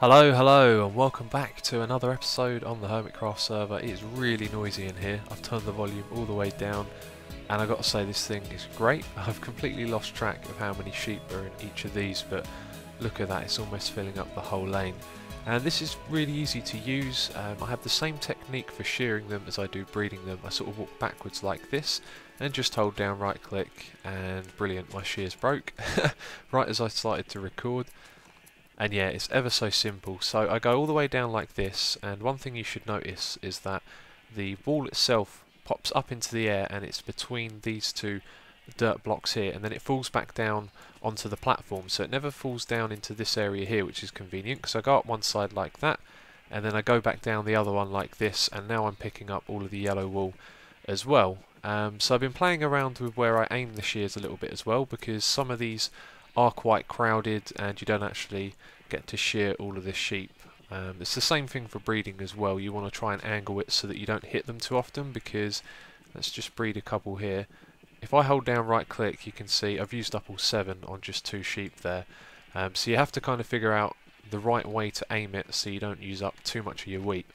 Hello, hello, and welcome back to another episode on the Hermitcraft server. It is really noisy in here. I've turned the volume all the way down, and I've got to say this thing is great. I've completely lost track of how many sheep are in each of these, but look at that, it's almost filling up the whole lane. And this is really easy to use. I have the same technique for shearing them as I do breeding them. I sort of walk backwards like this, and just hold down right click, and brilliant, my shears broke right as I started to record. And yeah, it's ever so simple. So I go all the way down like this, and one thing you should notice is that the ball itself pops up into the air and it's between these two dirt blocks here, and then it falls back down onto the platform, so it never falls down into this area here, which is convenient because I go up one side like that, and then I go back down the other one like this, and now I'm picking up all of the yellow wool as well. So I've been playing around with where I aim the shears a little bit as well, because some of these are quite crowded and you don't actually get to shear all of the sheep. It's the same thing for breeding as well. You want to try and angle it so that you don't hit them too often, because let's just breed a couple here. If I hold down right click, you can see I've used up all 7 on just 2 sheep there. So you have to kind of figure out the right way to aim it so you don't use up too much of your wheat.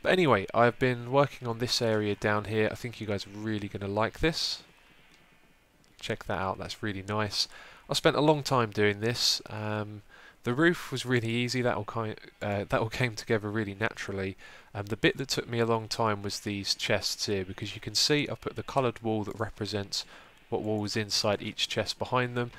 But anyway, I've been working on this area down here. I think you guys are really going to like this. Check that out, that's really nice. I spent a long time doing this. The roof was really easy, that all came together really naturally. The bit that took me a long time was these chests here, because you can see I put the coloured wall that represents what wall was inside each chest behind them,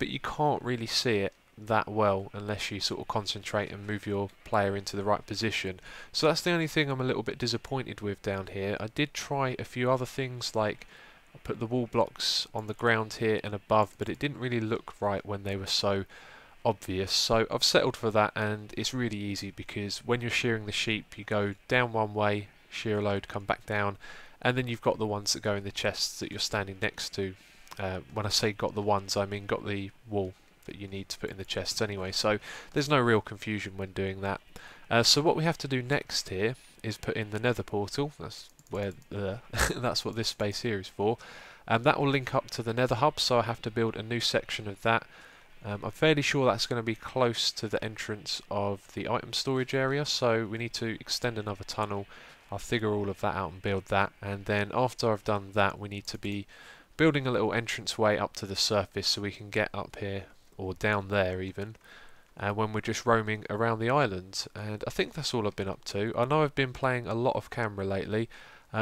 but you can't really see it that well unless you sort of concentrate and move your player into the right position. So that's the only thing I'm a little bit disappointed with down here. I did try a few other things, like I put the wall blocks on the ground here and above, but it didn't really look right when they were so obvious. So I've settled for that, and it's really easy because when you're shearing the sheep, you go down one way, shear a load, come back down, and then you've got the ones that go in the chests that you're standing next to. When I say got the ones, I mean got the wool that you need to put in the chests anyway, so there's no real confusion when doing that. So what we have to do next here is put in the nether portal. That's where that's what this space here is for, and that will link up to the nether hub, so I have to build a new section of that. I'm fairly sure that's going to be close to the entrance of the item storage area, so we need to extend another tunnel. I'll figure all of that out and build that, and then after I've done that we need to be building a little entranceway up to the surface so we can get up here or down there even, and when we're just roaming around the island. And I think that's all I've been up to. I know I've been playing a lot of camera lately.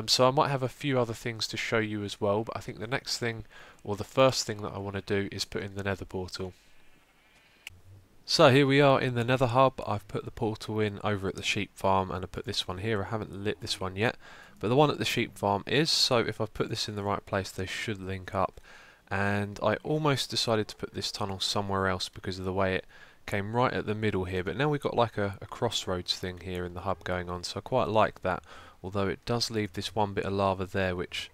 So I might have a few other things to show you as well, but I think the next thing, or the first thing that I want to do, is put in the nether portal. So here we are in the nether hub. I've put the portal in over at the sheep farm, and I put this one here. I haven't lit this one yet, but the one at the sheep farm is, so if I put this in the right place they should link up. And I almost decided to put this tunnel somewhere else because of the way it came right at the middle here, but now we've got like a crossroads thing here in the hub going on, so I quite like that. Although it does leave this one bit of lava there, which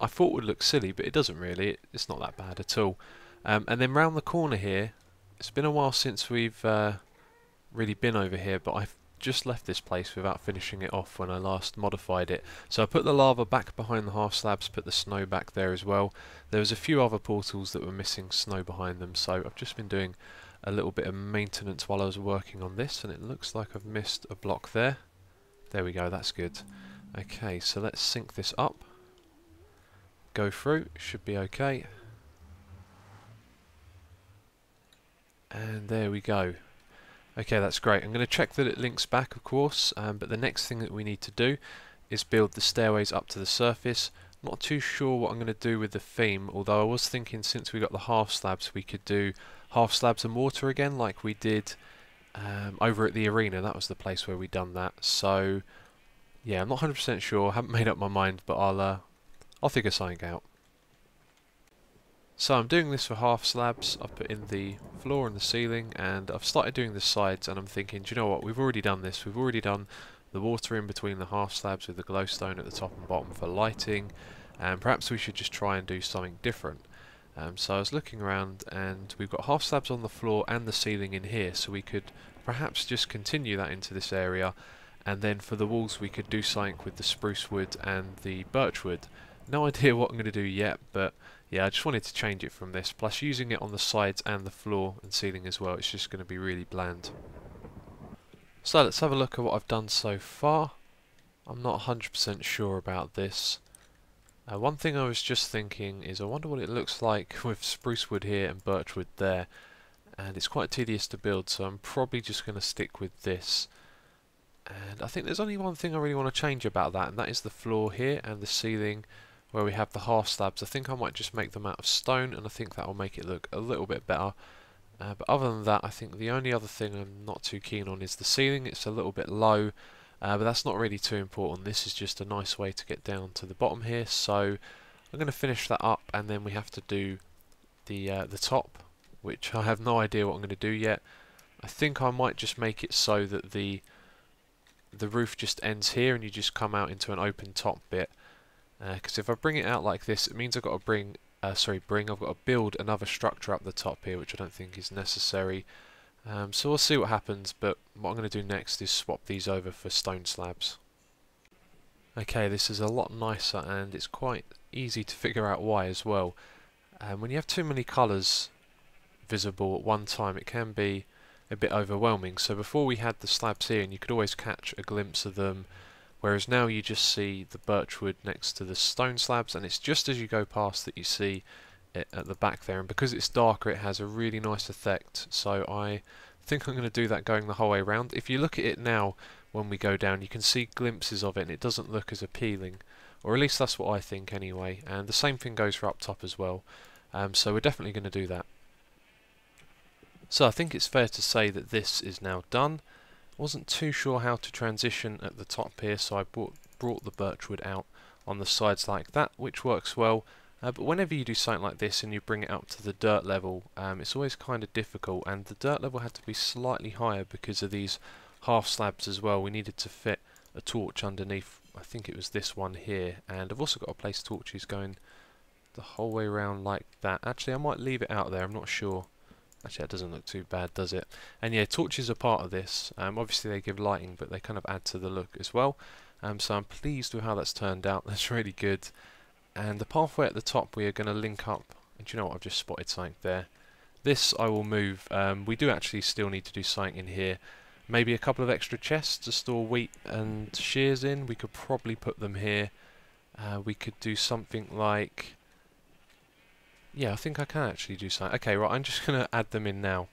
I thought would look silly, but it doesn't really. It's not that bad at all. And then round the corner here, it's been a while since we've really been over here, but I've just left this place without finishing it off when I last modified it. So I put the lava back behind the half slabs, put the snow back there as well. There was a few other portals that were missing snow behind them, so I've just been doing a little bit of maintenance while I was working on this, and it looks like I've missed a block there. There we go, that's good. Okay, so let's sync this up. Go through, should be okay. And there we go. Okay, that's great. I'm going to check that it links back, of course, but the next thing that we need to do is build the stairways up to the surface. Not too sure what I'm going to do with the theme, although I was thinking since we got the half slabs, we could do half slabs and water again like we did over at the arena. That was the place where we done that. So yeah, I'm not 100% sure. I haven't made up my mind, but I'll figure something out. So I'm doing this for half slabs. I've put in the floor and the ceiling, and I've started doing the sides, and I'm thinking, do you know what, we've already done this. We've already done the water in between the half slabs with the glowstone at the top and bottom for lighting, and perhaps we should just try and do something different. So I was looking around, and we've got half slabs on the floor and the ceiling in here, so we could perhaps just continue that into this area, and then for the walls we could do something with the spruce wood and the birch wood. No idea what I'm going to do yet, but yeah, I just wanted to change it from this, plus using it on the sides and the floor and ceiling as well. It's just going to be really bland. So let's have a look at what I've done so far. I'm not 100% sure about this. One thing I was just thinking is I wonder what it looks like with spruce wood here and birch wood there. And it's quite tedious to build, so I'm probably just going to stick with this. And I think there's only one thing I really want to change about that, and that is the floor here and the ceiling where we have the half slabs. I think I might just make them out of stone, and I think that will make it look a little bit better. But other than that, I think the only other thing I'm not too keen on is the ceiling. It's a little bit low, but that's not really too important. This is just a nice way to get down to the bottom here. So I'm going to finish that up, and then we have to do the top, which I have no idea what I'm going to do yet. I think I might just make it so that the roof just ends here and you just come out into an open top bit. Because if I bring it out like this, it means I've got to I've got to build another structure up the top here, which I don't think is necessary. So we'll see what happens, but what I'm going to do next is swap these over for stone slabs. Okay, this is a lot nicer, and it's quite easy to figure out why as well. When you have too many colours visible at one time, it can be a bit overwhelming. So before we had the slabs here, and you could always catch a glimpse of them, whereas now you just see the birchwood next to the stone slabs, and it's just as you go past that you see it at the back there. And because it's darker, it has a really nice effect, so I think I'm going to do that going the whole way around. If you look at it now when we go down, you can see glimpses of it, and it doesn't look as appealing, or at least that's what I think anyway. And the same thing goes for up top as well, so we're definitely going to do that. So I think it's fair to say that this is now done. Wasn't too sure how to transition at the top here, so I brought the birchwood out on the sides like that, which works well. But whenever you do something like this and you bring it up to the dirt level, it's always kind of difficult, and the dirt level had to be slightly higher because of these half slabs as well. We needed to fit a torch underneath, I think it was this one here, and I've also got to place torches going the whole way around like that. Actually, I might leave it out there, I'm not sure. Actually, that doesn't look too bad, does it? And yeah, torches are part of this. Obviously they give lighting, but they kind of add to the look as well. So I'm pleased with how that's turned out. That's really good. And the pathway at the top we are going to link up. And do you know what? I've just spotted something there. This I will move. We do actually still need to do something in here. Maybe a couple of extra chests to store wheat and shears in. We could probably put them here. We could do something like... yeah, I think I can actually do something. Okay, right, I'm just going to add them in now.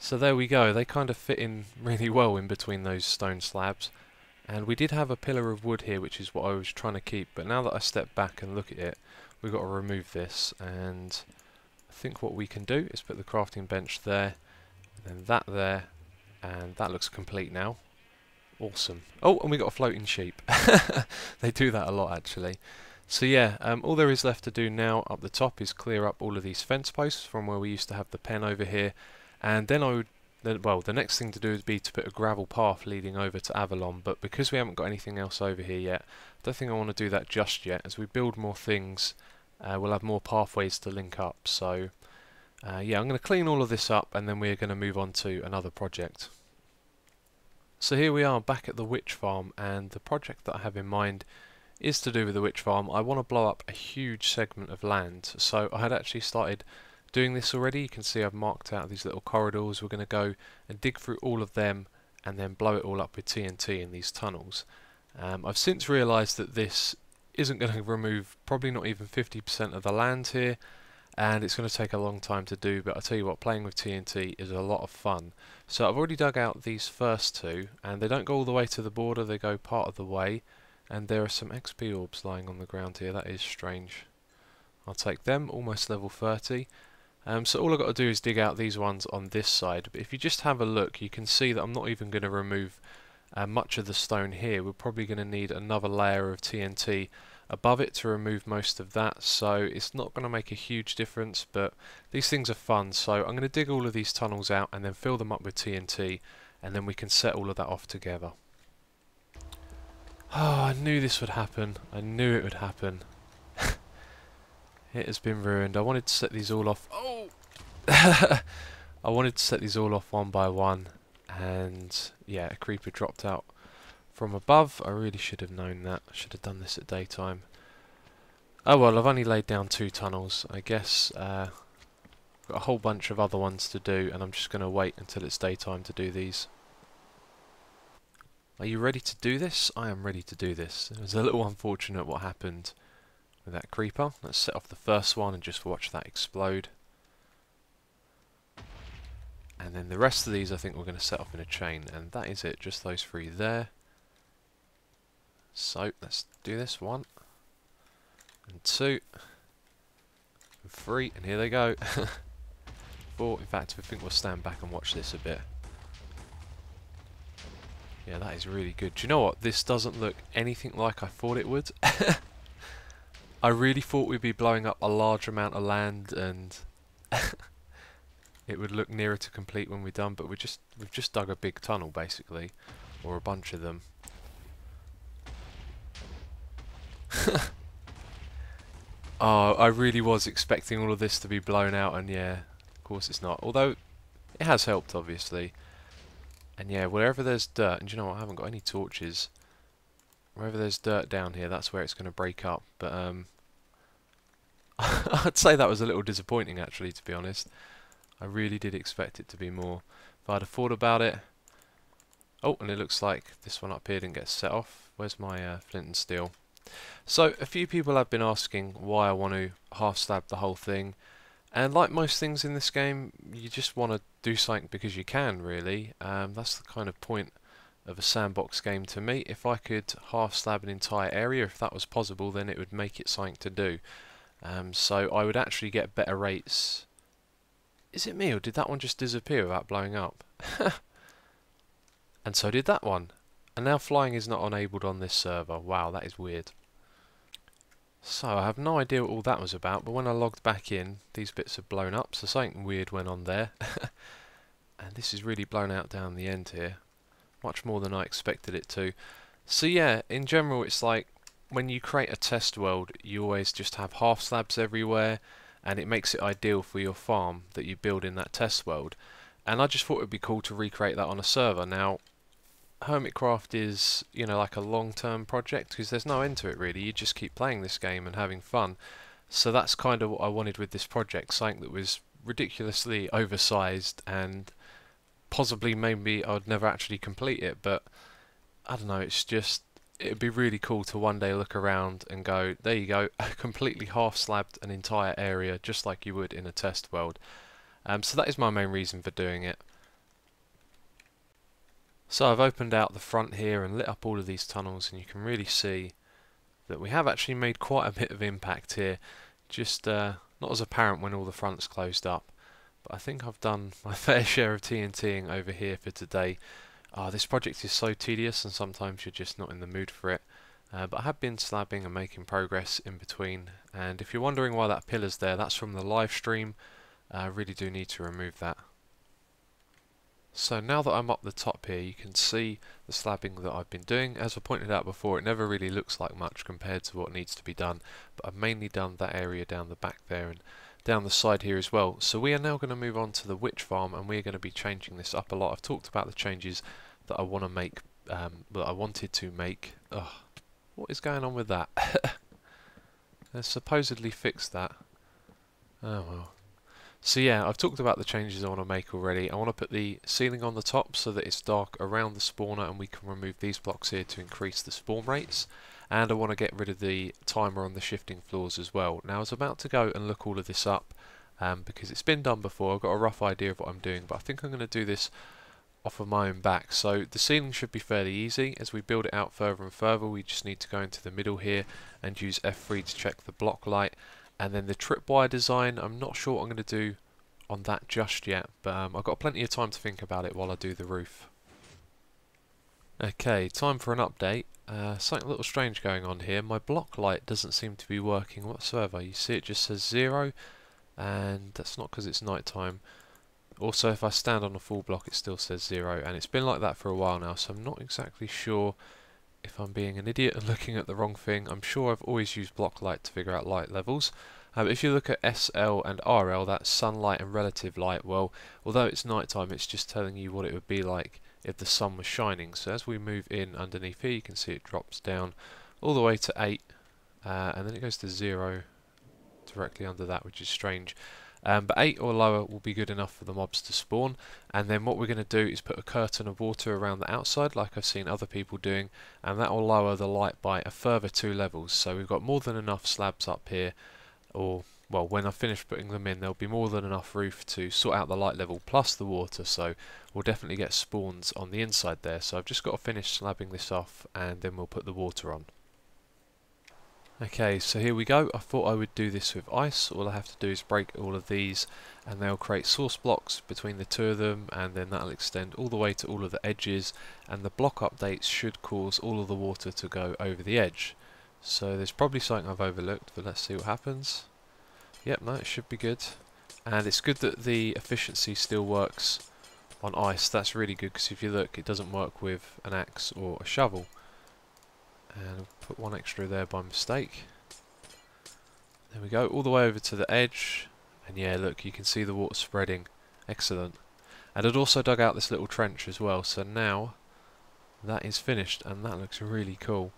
So there we go, they kind of fit in really well in between those stone slabs. And we did have a pillar of wood here, which is what I was trying to keep, but now that I step back and look at it, we've got to remove this. And I think what we can do is put the crafting bench there, and then that there, and that looks complete now. Awesome. Oh, and we got a floating sheep. They do that a lot, actually. So yeah, all there is left to do now up the top is clear up all of these fence posts from where we used to have the pen over here, and then the next thing to do would be to put a gravel path leading over to Avalon, but because we haven't got anything else over here yet, I don't think I want to do that just yet. As we build more things, we'll have more pathways to link up, so yeah, I'm going to clean all of this up, and then we're going to move on to another project. So here we are back at the Witch Farm, and the project that I have in mind is to do with the Witch Farm. I want to blow up a huge segment of land, so I had actually started doing this already. You can see I've marked out these little corridors. We're going to go and dig through all of them and then blow it all up with TNT in these tunnels. I've since realised that this isn't going to remove probably not even 50% of the land here, and it's going to take a long time to do, but I'll tell you what, playing with TNT is a lot of fun. So I've already dug out these first two, and they don't go all the way to the border, they go part of the way. And there are some XP orbs lying on the ground here. That is strange. I'll take them, almost level 30. So all I've got to do is dig out these ones on this side. But if you just have a look, you can see that I'm not even going to remove much of the stone here. We're probably going to need another layer of TNT above it to remove most of that. So it's not going to make a huge difference, but these things are fun. So I'm going to dig all of these tunnels out and then fill them up with TNT. And then we can set all of that off together. Oh, I knew this would happen. I knew it would happen. It has been ruined. I wanted to set these all off. Oh! I wanted to set these all off one by one, and yeah, a creeper dropped out from above. I really should have known that. I should have done this at daytime. Oh well, I've only laid down two tunnels. I guess I've got a whole bunch of other ones to do, and I'm just going to wait until it's daytime to do these. Are you ready to do this? I am ready to do this. It was a little unfortunate what happened with that creeper. Let's set off the first one and just watch that explode. And then the rest of these I think we're going to set off in a chain. And that is it, just those three there. So let's do this, 1 and 2 and 3, and here they go. 4, in fact I think we'll stand back and watch this a bit. Yeah, that is really good. Do you know what, this doesn't look anything like I thought it would. I really thought we'd be blowing up a large amount of land and it would look nearer to complete when we're done, but we've just dug a big tunnel basically, or a bunch of them. Oh, I really was expecting all of this to be blown out, and yeah, of course it's not. Although, it has helped, obviously. And yeah, wherever there's dirt, and do you know what, I haven't got any torches. Wherever there's dirt down here, that's where it's going to break up. But, I'd say that was a little disappointing, actually, to be honest. I really did expect it to be more. If I'd have thought about it... Oh, and it looks like this one up here didn't get set off. Where's my flint and steel? So, a few people have been asking why I want to half-stab the whole thing, and like most things in this game, you just want to do something because you can, really. That's the kind of point of a sandbox game to me. If I could half-stab an entire area, if that was possible, then it would make it something to do. So I would actually get better rates. Is it me, or did that one just disappear without blowing up? And so did that one. And now flying is not enabled on this server. Wow, that is weird. So, I have no idea what all that was about, but when I logged back in, these bits have blown up, so something weird went on there. And this is really blown out down the end here. Much more than I expected it to. So yeah, in general it's like, when you create a test world, you always just have half slabs everywhere, and it makes it ideal for your farm that you build in that test world. And I just thought it would be cool to recreate that on a server. Now, Hermitcraft is, you know, like a long-term project because there's no end to it really. You just keep playing this game and having fun. So that's kind of what I wanted with this project, something that was ridiculously oversized and possibly maybe I'd never actually complete it, but I don't know, it's just, it'd be really cool to one day look around and go, there you go, I completely half-slabbed an entire area just like you would in a test world. So that is my main reason for doing it. So I've opened out the front here and lit up all of these tunnels, and you can really see that we have actually made quite a bit of impact here. Just not as apparent when all the fronts closed up, but I think I've done my fair share of TNTing over here for today. This project is so tedious and sometimes you're just not in the mood for it, but I have been slabbing and making progress in between. And if you're wondering why that pillar's there, that's from the live stream. I really do need to remove that. So now that I'm up the top here, you can see the slabbing that I've been doing. As I pointed out before, it never really looks like much compared to what needs to be done, but I've mainly done that area down the back there and down the side here as well. So we are now going to move on to the witch farm, and we're going to be changing this up a lot. I've talked about the changes that I want to make, that I wanted to make. Ugh, what is going on with that? They supposedly fixed that. Oh well. So yeah, I've talked about the changes I want to make already. I want to put the ceiling on the top so that it's dark around the spawner, and we can remove these blocks here to increase the spawn rates. And I want to get rid of the timer on the shifting floors as well. Now I was about to go and look all of this up because it's been done before. I've got a rough idea of what I'm doing, but I think I'm going to do this off of my own back. So the ceiling should be fairly easy. As we build it out further and further, we just need to go into the middle here and use F3 to check the block light. And then the tripwire design, I'm not sure what I'm going to do on that just yet, but I've got plenty of time to think about it while I do the roof. Okay, time for an update. Something a little strange going on here. My block light doesn't seem to be working whatsoever. You see it just says 0, and that's not because it's night time. Also, if I stand on a full block, it still says 0, and it's been like that for a while now, so I'm not exactly sure if I'm being an idiot and looking at the wrong thing. I'm sure I've always used block light to figure out light levels. If you look at SL and RL, that's sunlight and relative light. Well, although it's nighttime, it's just telling you what it would be like if the sun was shining. So as we move in underneath here, you can see it drops down all the way to 8, and then it goes to 0 directly under that, which is strange. But 8 or lower will be good enough for the mobs to spawn. And then what we're going to do is put a curtain of water around the outside, like I've seen other people doing, and that will lower the light by a further 2 levels. So we've got more than enough slabs up here, or well, when I finish putting them in, there'll be more than enough roof to sort out the light level plus the water, so we'll definitely get spawns on the inside there. So I've just got to finish slabbing this off, and then we'll put the water on. Okay, so here we go. I thought I would do this with ice. All I have to do is break all of these, and they'll create source blocks between the two of them, and then that'll extend all the way to all of the edges, and the block updates should cause all of the water to go over the edge. So there's probably something I've overlooked, but let's see what happens. Yep, no, it should be good. And it's good that the efficiency still works on ice. That's really good, because if you look, it doesn't work with an axe or a shovel. And I'll put one extra there by mistake. There we go, all the way over to the edge. And yeah, look, you can see the water spreading. Excellent. And I'd also dug out this little trench as well, so now that is finished, and that looks really cool.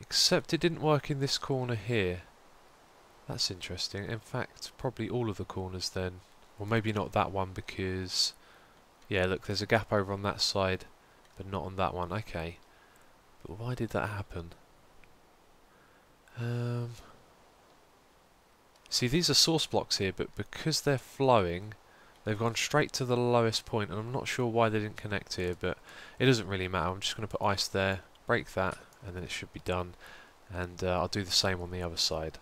Except it didn't work in this corner here. That's interesting. In fact, probably all of the corners then. Well, maybe not that one, because yeah, look, there's a gap over on that side, but not on that one. Okay. But why did that happen? See, these are source blocks here, but because they're flowing, they've gone straight to the lowest point, and I'm not sure why they didn't connect here, but it doesn't really matter. I'm just going to put ice there, break that, and then it should be done. And I'll do the same on the other side.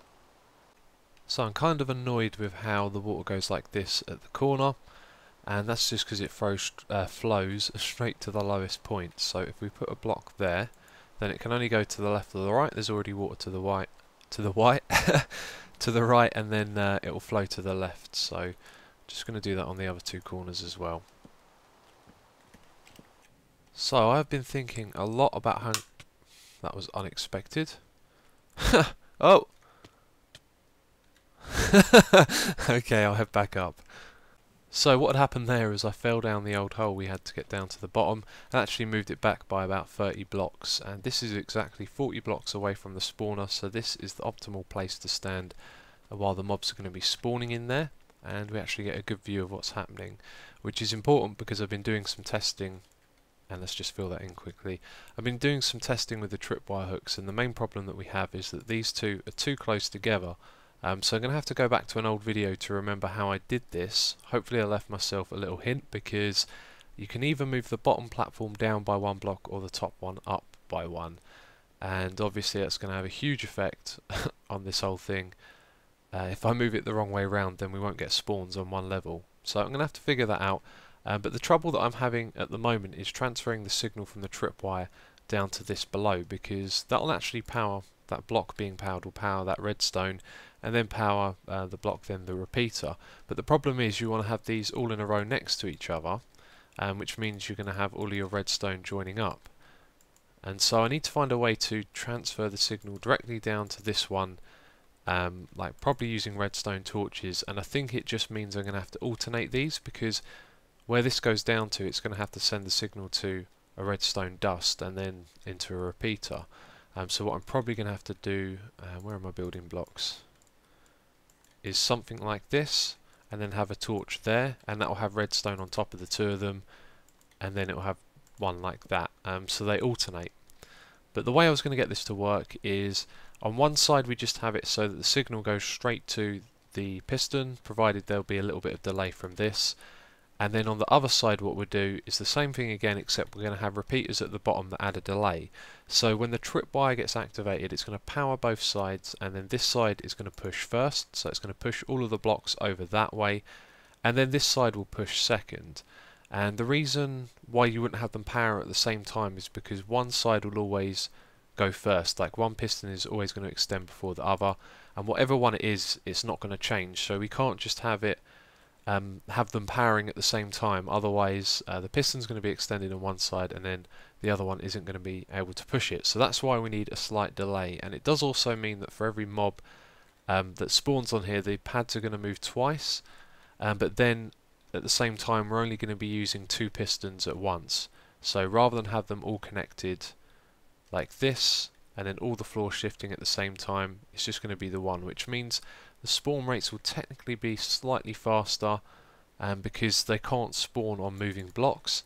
So I'm kind of annoyed with how the water goes like this at the corner, and that's just because it flows straight to the lowest point. So if we put a block there, then it can only go to the left or the right. There's already water to the right, to the right, and then it will flow to the left. So I'm just going to do that on the other two corners as well. So I've been thinking a lot about how that was unexpected. Oh. Okay, I'll head back up. So what had happened there is I fell down the old hole we had to get down to the bottom, and actually moved it back by about 30 blocks, and this is exactly 40 blocks away from the spawner, so this is the optimal place to stand while the mobs are going to be spawning in there, and we actually get a good view of what's happening, which is important because I've been doing some testing. And let's just fill that in quickly. I've been doing some testing with the tripwire hooks, and the main problem that we have is that these two are too close together. So I'm going to have to go back to an old video to remember how I did this. Hopefully I left myself a little hint, because you can either move the bottom platform down by one block or the top one up by one. And obviously that's going to have a huge effect on this whole thing. If I move it the wrong way round, then we won't get spawns on one level. So I'm going to have to figure that out. But the trouble that I'm having at the moment is transferring the signal from the tripwire down to this below, because that will actually power... that block being powered will power that redstone, and then power the block, then the repeater. But the problem is you want to have these all in a row next to each other, which means you're going to have all of your redstone joining up. And so I need to find a way to transfer the signal directly down to this one, like probably using redstone torches. And I think it just means I'm going to have to alternate these, because where this goes down to, it's going to have to send the signal to a redstone dust and then into a repeater. So what I'm probably going to have to do, where are my building blocks, is something like this, and then have a torch there, and that will have redstone on top of the two of them, and then it will have one like that, so they alternate. But the way I was going to get this to work is, on one side we just have it so that the signal goes straight to the piston, provided there'll be a little bit of delay from this, and then on the other side what we'll do is the same thing again, except we're going to have repeaters at the bottom that add a delay. So when the tripwire gets activated, it's going to power both sides, and then this side is going to push first, so it's going to push all of the blocks over that way, and then this side will push second. And the reason why you wouldn't have them power at the same time is because one side will always go first, like one piston is always going to extend before the other, and whatever one it is, it's not going to change. So we can't just have it have them powering at the same time, otherwise the piston's going to be extended on one side and then the other one isn't going to be able to push it. So that's why we need a slight delay, and it does also mean that for every mob that spawns on here, the pads are going to move twice, but then at the same time we're only going to be using two pistons at once. So rather than have them all connected like this and then all the floor shifting at the same time, it's just going to be the one, which means the spawn rates will technically be slightly faster because they can't spawn on moving blocks.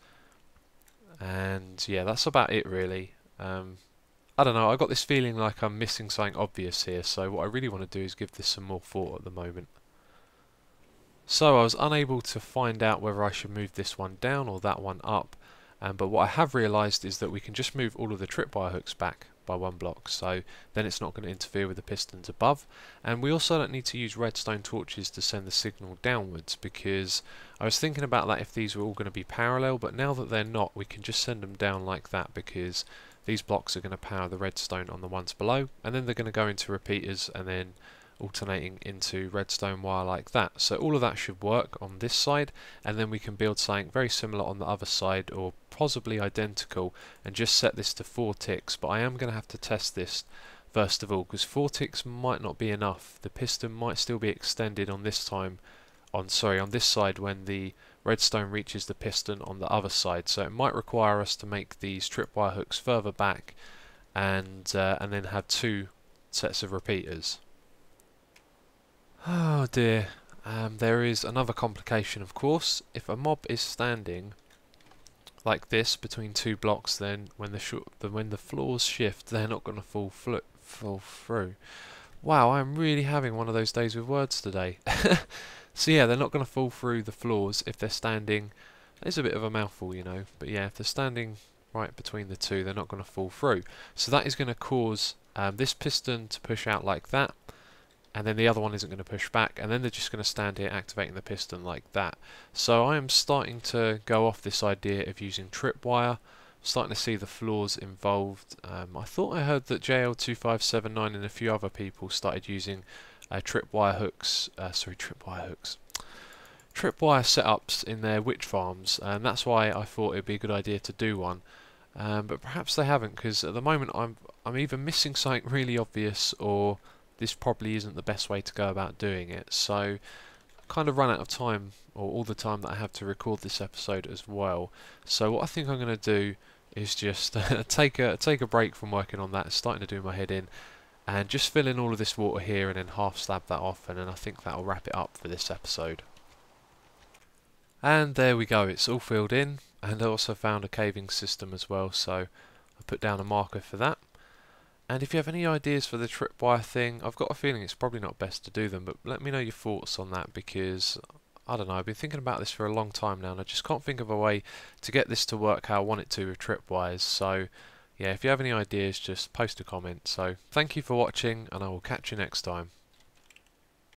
And yeah, that's about it really. I don't know, I got this feeling like I'm missing something obvious here, so what I really want to do is give this some more thought at the moment. So I was unable to find out whether I should move this one down or that one up, but what I have realised is that we can just move all of the tripwire hooks back by one block, so then it's not going to interfere with the pistons above. And we also don't need to use redstone torches to send the signal downwards, because I was thinking about that if these were all going to be parallel, but now that they're not, we can just send them down like that, because these blocks are going to power the redstone on the ones below, and then they're going to go into repeaters and then alternating into redstone wire like that. So all of that should work on this side, and then we can build something very similar on the other side, or possibly identical, and just set this to 4 ticks. But I am going to have to test this first of all, because 4 ticks might not be enough. The piston might still be extended on this time, on this side when the redstone reaches the piston on the other side. So it might require us to make these tripwire hooks further back, and then have 2 sets of repeaters. Oh dear, there is another complication of course. If a mob is standing like this between 2 blocks, then when the floors shift, they're not going to fall through. Wow, I'm really having one of those days with words today. So yeah, they're not going to fall through the floors if they're standing. It's a bit of a mouthful, you know, but yeah, if they're standing right between the two, they're not going to fall through. So that is going to cause this piston to push out like that, and then the other one isn't going to push back, and then they're just going to stand here activating the piston like that. So I am starting to go off this idea of using tripwire. I'm starting to see the flaws involved. I thought I heard that JL2579 and a few other people started using tripwire setups in their witch farms, and that's why I thought it'd be a good idea to do one. But perhaps they haven't, because at the moment I'm either missing something really obvious, or this probably isn't the best way to go about doing it. So I kind of run out of time, or all the time that I have to record this episode as well. So what I think I'm going to do is just take a break from working on that. It's starting to do my head in, and just fill in all of this water here and then half slab that off, and then I think that'll wrap it up for this episode. And there we go, it's all filled in, and I also found a caving system as well, so I put down a marker for that. And if you have any ideas for the tripwire thing, I've got a feeling it's probably not best to do them, but let me know your thoughts on that, because I don't know, I've been thinking about this for a long time now, and I just can't think of a way to get this to work how I want it to with tripwires. So yeah, if you have any ideas, just post a comment. So thank you for watching, and I will catch you next time.